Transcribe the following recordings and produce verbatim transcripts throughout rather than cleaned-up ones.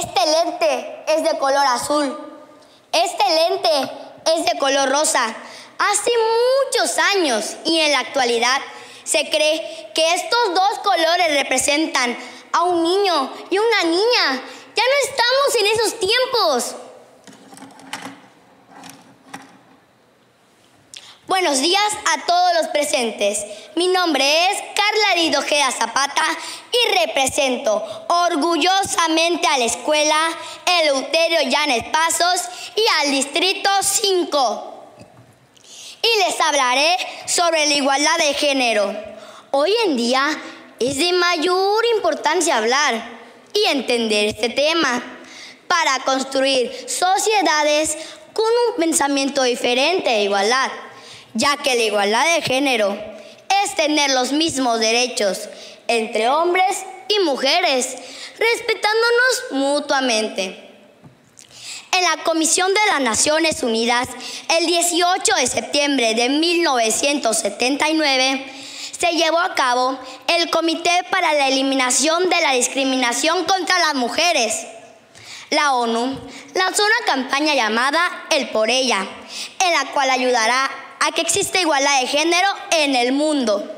Este lente es de color azul. Este lente es de color rosa. Hace muchos años y en la actualidad se cree que estos dos colores representan a un niño y una niña. Ya no estamos en esos tiempos. Buenos días a todos los presentes. Mi nombre es Karla Edith Ojeda Zapata y represento orgullosamente a la Escuela Eleuterio Llanes Pasos y al Distrito cinco. Y les hablaré sobre la igualdad de género. Hoy en día es de mayor importancia hablar y entender este tema para construir sociedades con un pensamiento diferente de igualdad, ya que la igualdad de género es tener los mismos derechos entre hombres y mujeres, respetándonos mutuamente. En la Comisión de las Naciones Unidas, el dieciocho de septiembre de mil novecientos setenta y nueve, se llevó a cabo el Comité para la Eliminación de la Discriminación contra las Mujeres. La ONU lanzó una campaña llamada El por Ella, en la cual ayudará a que exista igualdad de género en el mundo.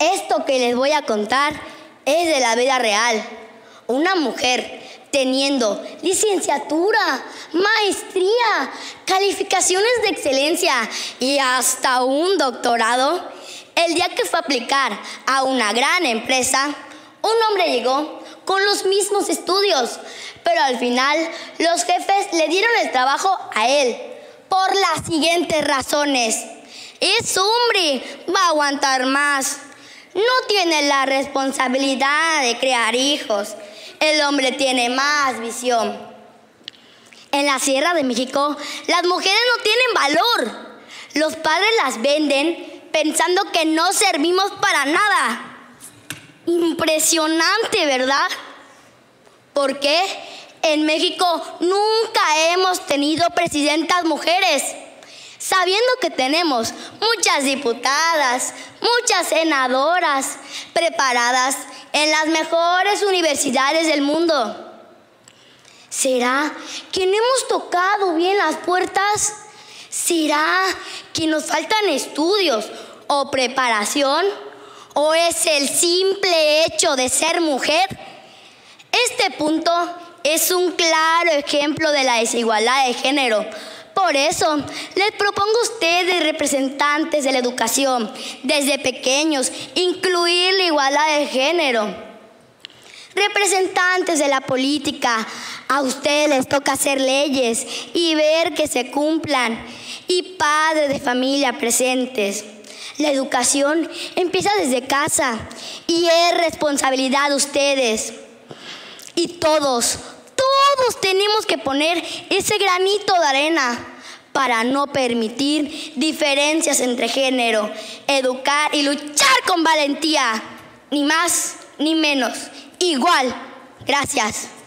Esto que les voy a contar es de la vida real. Una mujer teniendo licenciatura, maestría, calificaciones de excelencia y hasta un doctorado, el día que fue a aplicar a una gran empresa, un hombre llegó con los mismos estudios, pero al final los jefes le dieron el trabajo a él, por las siguientes razones. Es hombre, va a aguantar más. No tiene la responsabilidad de crear hijos. El hombre tiene más visión. En la Sierra de México, las mujeres no tienen valor. Los padres las venden pensando que no servimos para nada. Impresionante, ¿verdad? ¿Por qué? En México nunca hemos tenido presidentas mujeres, sabiendo que tenemos muchas diputadas, muchas senadoras preparadas en las mejores universidades del mundo. ¿Será que no hemos tocado bien las puertas? ¿Será que nos faltan estudios o preparación? ¿O es el simple hecho de ser mujer? Este punto es un claro ejemplo de la desigualdad de género. Por eso, les propongo a ustedes, representantes de la educación, desde pequeños, incluir la igualdad de género. Representantes de la política, a ustedes les toca hacer leyes y ver que se cumplan. Y padres de familia presentes, la educación empieza desde casa y es responsabilidad de ustedes. Y todos, todos tenemos que poner ese granito de arena para no permitir diferencias entre género, educar y luchar con valentía, ni más ni menos, igual. Gracias.